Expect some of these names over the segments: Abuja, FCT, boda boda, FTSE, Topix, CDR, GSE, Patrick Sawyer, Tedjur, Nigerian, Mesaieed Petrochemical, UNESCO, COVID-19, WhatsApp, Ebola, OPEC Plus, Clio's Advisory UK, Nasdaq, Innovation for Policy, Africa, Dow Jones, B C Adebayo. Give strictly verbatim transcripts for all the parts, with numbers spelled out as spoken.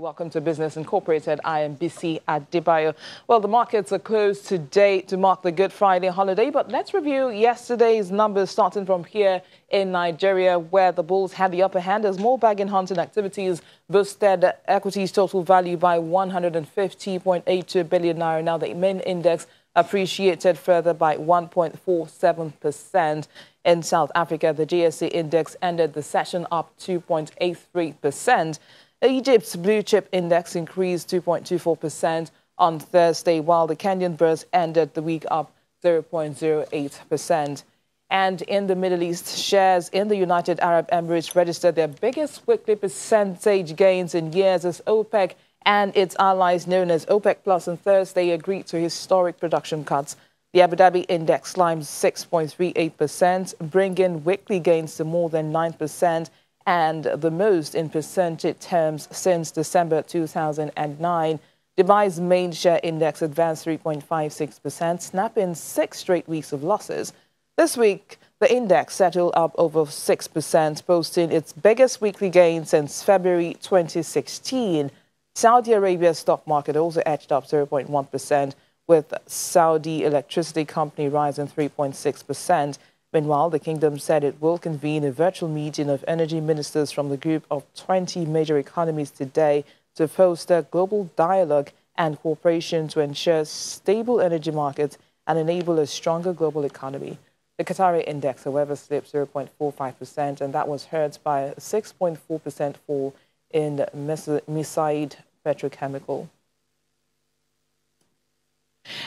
Welcome to Business Incorporated. I am B C Adebayo. Well, the markets are closed today to mark the Good Friday holiday, but let's review yesterday's numbers starting from here in Nigeria, where the bulls had the upper hand as more bargain hunting activities boosted equities total value by one hundred fifty point eight two billion naira. Now the main index appreciated further by one point four seven percent. In South Africa, the G S E index ended the session up two point eight three percent. Egypt's blue chip index increased two point two four percent on Thursday, while the Kenyan Bourse ended the week up zero point zero eight percent. And in the Middle East, shares in the United Arab Emirates registered their biggest weekly percentage gains in years as OPEC and its allies known as OPEC Plus on Thursday agreed to historic production cuts. The Abu Dhabi index climbed six point three eight percent, bringing weekly gains to more than nine percent. And the most in percentage terms since December two thousand nine. Dubai's main share index advanced three point five six percent, snapping six straight weeks of losses. This week, the index settled up over six percent, posting its biggest weekly gain since February twenty sixteen. Saudi Arabia's stock market also edged up zero point one percent, with Saudi Electricity Company rising three point six percent. Meanwhile, the kingdom said it will convene a virtual meeting of energy ministers from the group of twenty major economies today to foster global dialogue and cooperation to ensure stable energy markets and enable a stronger global economy. The Qatari index, however, slipped zero point four five percent, and that was hurt by a six point four percent fall in Mesaieed Petrochemical.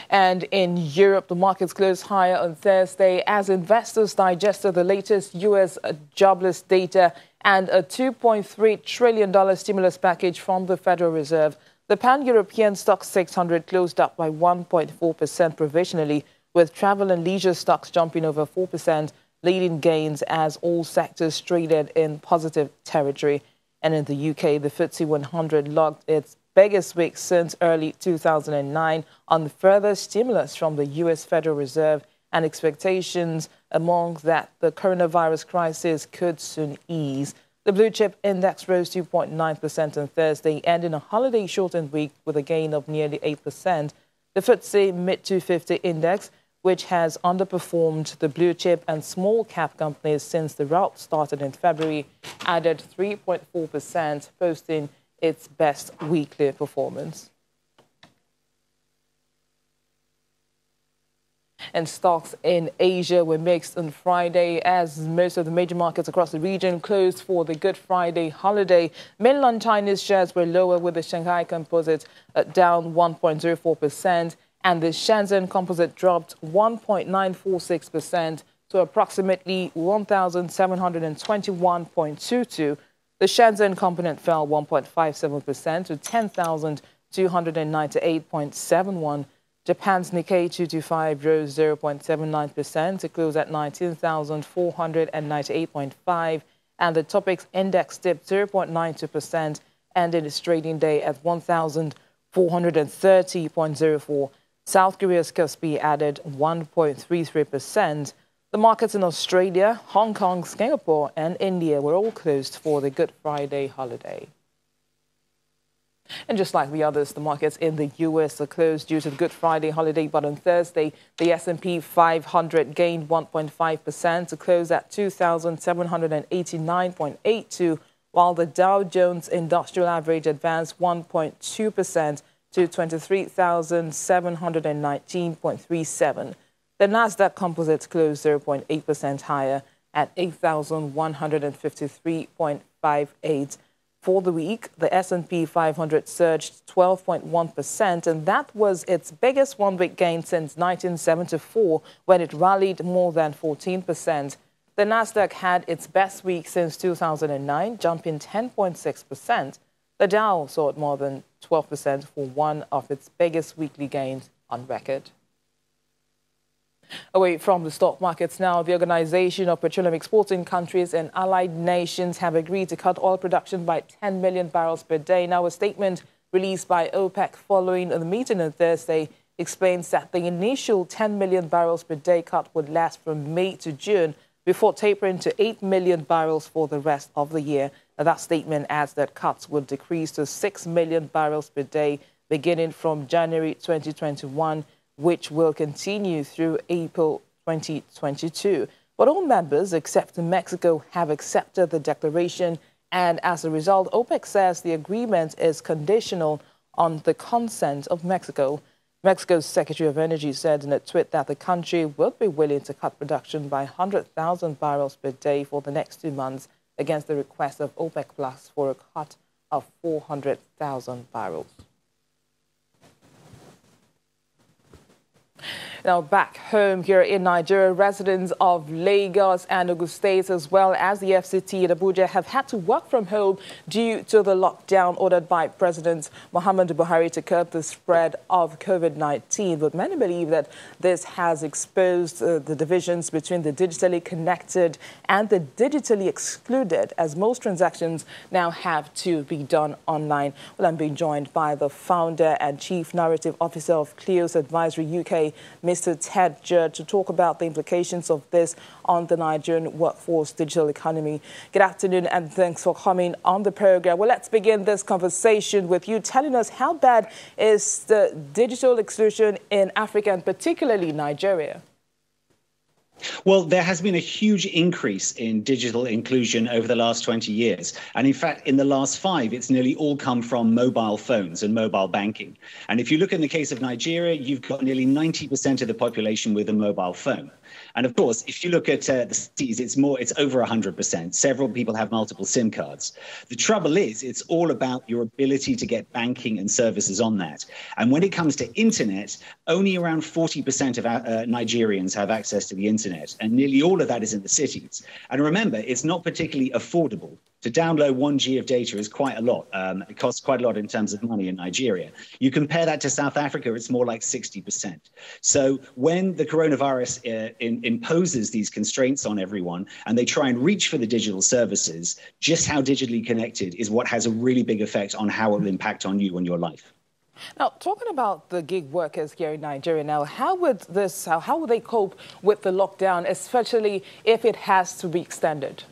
And in Europe, the markets closed higher on Thursday as investors digested the latest U S jobless data and a two point three trillion dollars stimulus package from the Federal Reserve. The pan-European stock six hundred closed up by one point four percent provisionally, with travel and leisure stocks jumping over four percent, leading gains as all sectors traded in positive territory. And in the U K, the F T S E one hundred logged its biggest week since early two thousand nine on further stimulus from the U S Federal Reserve and expectations among that the coronavirus crisis could soon ease. The blue chip index rose two point nine percent on Thursday, ending a holiday shortened week with a gain of nearly eight percent. The F T S E mid two fifty index, which has underperformed the blue chip and small cap companies since the rout started in February, added three point four percent, posting its best weekly performance. And stocks in Asia were mixed on Friday as most of the major markets across the region closed for the Good Friday holiday. Mainland Chinese shares were lower, with the Shanghai Composite down one point zero four percent and the Shenzhen Composite dropped one point nine four six percent to approximately one thousand seven hundred twenty-one point two two. The Shenzhen component fell one point five seven percent to ten thousand two hundred ninety-eight point seven one. Japan's Nikkei two twenty-five rose zero point seven nine percent to close at nineteen thousand four hundred ninety-eight point five. And the Topix index dipped zero point nine two percent, ended its trading day at one thousand four hundred thirty point zero four. South Korea's Kospi added one point three three percent. The markets in Australia, Hong Kong, Singapore and India were all closed for the Good Friday holiday. And just like the others, the markets in the U S are closed due to the Good Friday holiday. But on Thursday, the S and P five hundred gained one point five percent to close at two thousand seven hundred eighty-nine point eight two, while the Dow Jones Industrial Average advanced one point two percent to twenty-three thousand seven hundred nineteen point three seven. The Nasdaq Composite closed zero point eight percent higher at eight thousand one hundred fifty-three point five eight. For the week, the S and P five hundred surged twelve point one percent, and that was its biggest one-week gain since nineteen seventy-four, when it rallied more than fourteen percent. The Nasdaq had its best week since two thousand nine, jumping ten point six percent. The Dow soared more than twelve percent for one of its biggest weekly gains on record. Away from the stock markets now, the Organization of Petroleum Exporting Countries and Allied Nations have agreed to cut oil production by ten million barrels per day. Now, a statement released by OPEC following the meeting on Thursday explains that the initial ten million barrels per day cut would last from May to June before tapering to eight million barrels for the rest of the year. That statement adds that cuts will decrease to six million barrels per day beginning from January twenty twenty-one, which will continue through April twenty twenty-two. But all members except Mexico have accepted the declaration, and as a result, OPEC says the agreement is conditional on the consent of Mexico. Mexico's Secretary of Energy said in a tweet that the country would be willing to cut production by one hundred thousand barrels per day for the next two months against the request of OPEC Plus for a cut of four hundred thousand barrels. Now back home here in Nigeria, residents of Lagos and Ogun states as well as the F C T in Abuja have had to work from home due to the lockdown ordered by President Muhammadu Buhari to curb the spread of COVID nineteen. But many believe that this has exposed uh, the divisions between the digitally connected and the digitally excluded, as most transactions now have to be done online. Well, I'm being joined by the founder and chief narrative officer of Clio's Advisory U K, Mister Tedjur, to talk about the implications of this on the Nigerian workforce digital economy. Good afternoon and thanks for coming on the program. Well, let's begin this conversation with you telling us how bad is the digital exclusion in Africa and particularly Nigeria? Well, there has been a huge increase in digital inclusion over the last twenty years. And in fact, in the last five, it's nearly all come from mobile phones and mobile banking. And if you look in the case of Nigeria, you've got nearly ninety percent of the population with a mobile phone. And of course, if you look at uh, the cities, it's more, it's over one hundred percent. Several people have multiple SIM cards. The trouble is, it's all about your ability to get banking and services on that. And when it comes to internet, only around forty percent of uh, Nigerians have access to the internet. And nearly all of that is in the cities. And remember, it's not particularly affordable. To download one gig of data is quite a lot. Um, it costs quite a lot in terms of money in Nigeria. You compare that to South Africa, it's more like sixty percent. So when the coronavirus uh, in, imposes these constraints on everyone and they try and reach for the digital services, just how digitally connected is what has a really big effect on how it will impact on you and your life. Now, talking about the gig workers here in Nigeria now, how would this, how, how would they cope with the lockdown, especially if it has to be extended?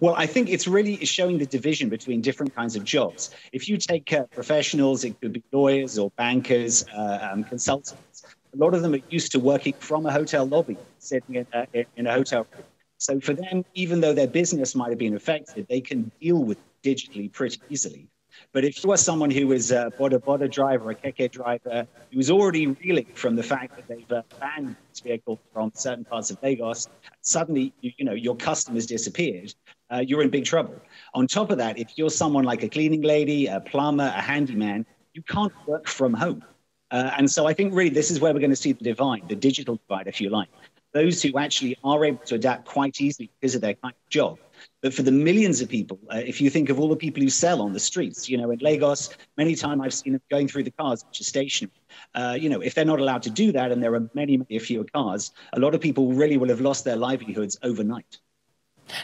Well, I think it's really showing the division between different kinds of jobs. If you take uh, professionals, it could be lawyers or bankers, uh, um, consultants. A lot of them are used to working from a hotel lobby, sitting in a, in a hotel room. So for them, even though their business might have been affected, they can deal with it digitally pretty easily. But if you are someone who is a boda boda driver, a keke driver, who is already reeling from the fact that they've uh, banned this vehicle from certain parts of Lagos, suddenly, you, you know, your customers disappeared, uh, you're in big trouble. On top of that, if you're someone like a cleaning lady, a plumber, a handyman, you can't work from home. Uh, and so I think really this is where we're going to see the divide, the digital divide, if you like. Those who actually are able to adapt quite easily because of their kind of job. But for the millions of people, uh, if you think of all the people who sell on the streets, you know, in Lagos, many times I've seen them going through the cars, which is stationary. Uh, you know, if they're not allowed to do that, and there are many, many fewer cars, a lot of people really will have lost their livelihoods overnight.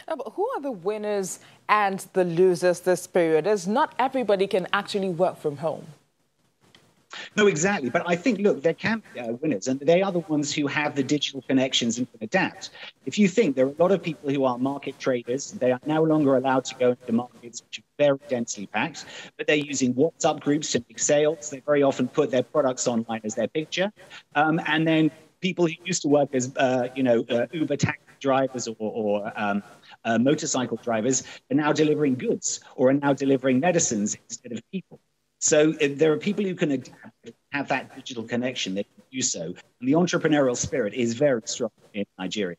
Now, but who are the winners and the losers this period, as not everybody can actually work from home? No, exactly. But I think, look, there can be uh, winners, and they are the ones who have the digital connections and can adapt. If you think there are a lot of people who are market traders, they are no longer allowed to go into markets which are very densely packed, but they're using WhatsApp groups to make sales. They very often put their products online as their picture. Um, and then people who used to work as, uh, you know, uh, Uber taxi drivers or, or um, uh, motorcycle drivers are now delivering goods or are now delivering medicines instead of people. So there are people who can adapt, have that digital connection, they can do so. And the entrepreneurial spirit is very strong in Nigeria.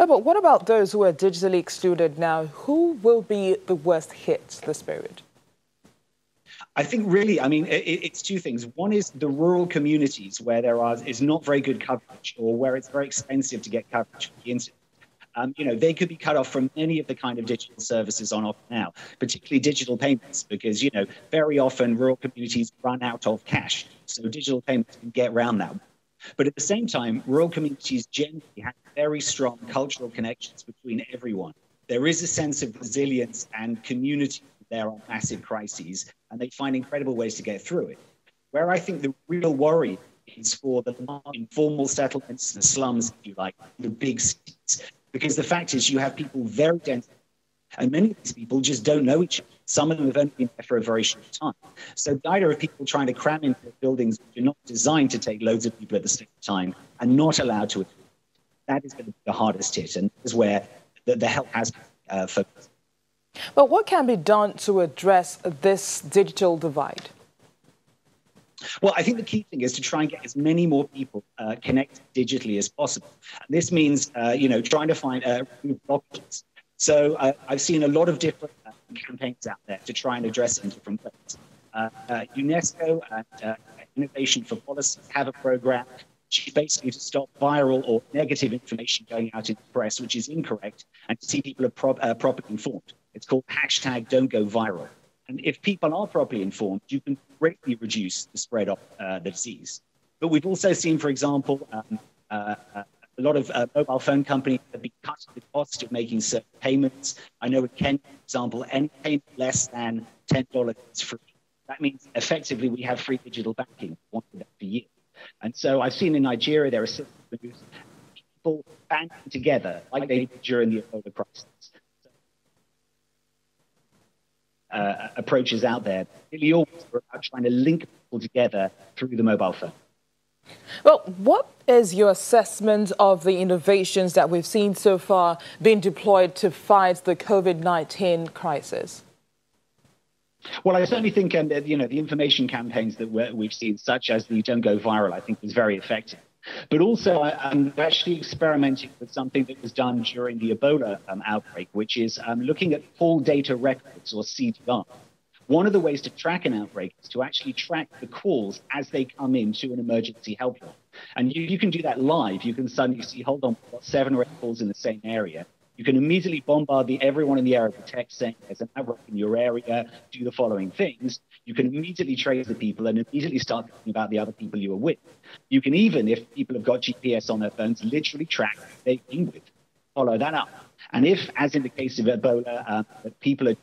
Oh, but what about those who are digitally excluded now? Who will be the worst hit this period? I think really, I mean, it, it's two things. One is the rural communities where there are, is not very good coverage or where it's very expensive to get coverage for the internet. Um, you know, they could be cut off from any of the kind of digital services on offer now, particularly digital payments, because, you know, very often rural communities run out of cash. So digital payments can get around that. But at the same time, rural communities generally have very strong cultural connections between everyone. There is a sense of resilience and community there on massive crises, and they find incredible ways to get through it. Where I think the real worry is for the informal settlements, the slums, if you like, the big cities. Because the fact is you have people very dense And many of these people just don't know each other. Some of them have only been there for a very short time. So the idea of people trying to cram into buildings which are not designed to take loads of people at the same time and not allowed to, that is going to be the hardest hit, and is where the, the help has uh, focused. But what can be done to address this digital divide? Well, I think the key thing is to try and get as many more people uh, connected digitally as possible. And this means, uh, you know, trying to find uh, blockages. So uh, I've seen a lot of different uh, campaigns out there to try and address in different ways. Uh, uh, UNESCO and uh, Innovation for Policy have a program which is basically to stop viral or negative information going out in the press, which is incorrect, and to see people are pro uh, properly informed. It's called hashtag don't go viral. And if people are properly informed, you can greatly reduce the spread of uh, the disease. But we've also seen, for example, um, uh, uh, a lot of uh, mobile phone companies have been cutting the cost of making certain payments. I know in Kenya, for example, any payment less than ten dollars is free. That means effectively we have free digital banking. We wanted that for years. And so I've seen in Nigeria there are systems people banding together like they did during the Ebola crisis. Uh, approaches out there, really always about trying to link people together through the mobile phone. Well, what is your assessment of the innovations that we've seen so far being deployed to fight the COVID nineteen crisis? Well, I certainly think um, that, you know, the information campaigns that we're, we've seen, such as the Don't Go Viral, I think was very effective. But also I'm actually experimenting with something that was done during the Ebola um, outbreak, which is um, looking at call data records, or C D R. One of the ways to track an outbreak is to actually track the calls as they come in to an emergency helpline. And you, you can do that live. You can suddenly see, hold on, we've got seven or eight calls in the same area. You can immediately bombard the, everyone in the area with text saying, there's an outbreak in your area, do the following things. You can immediately trace the people and immediately start thinking about the other people you were with. You can even, if people have got G P S on their phones, literally track who they've been with, follow that up. And if, as in the case of Ebola, uh, people are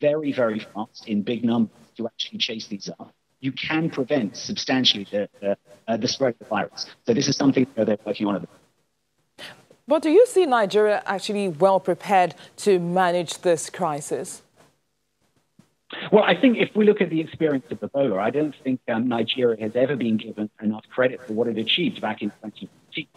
very, very fast in big numbers to actually chase these up, you can prevent substantially the, the, uh, the spread of the virus. So this is something that they're working on at the moment. But do you see Nigeria actually well prepared to manage this crisis? Well, I think if we look at the experience of Ebola, I don't think um, Nigeria has ever been given enough credit for what it achieved back in twenty fifteen.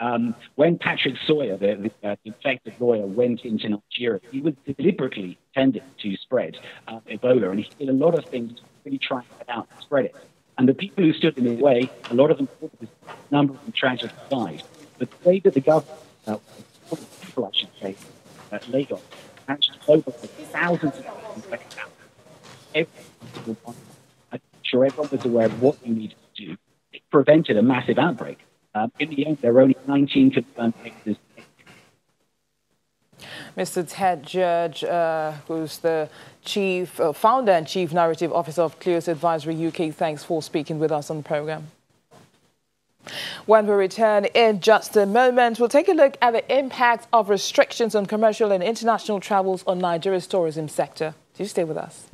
Um, when Patrick Sawyer, the, the uh, infected lawyer, went into Nigeria, he was deliberately intended to spread uh, Ebola, and he did a lot of things to really try and get out and spread it. And the people who stood in his way, a lot of them, a number of them tragically died. But the way that the government, uh, people, I should say, uh, Lagos, actually mobilized thousands of people. Every single one. I'm sure everyone was aware of what you needed to do. It prevented a massive outbreak. Um, in the end, there were only nineteen confirmed cases. Mister Tedjur, uh, who's the chief uh, founder and chief narrative officer of Clio's Advisory U K, thanks for speaking with us on the programme. When we return in just a moment, we'll take a look at the impact of restrictions on commercial and international travels on Nigeria's tourism sector. Do stay with us.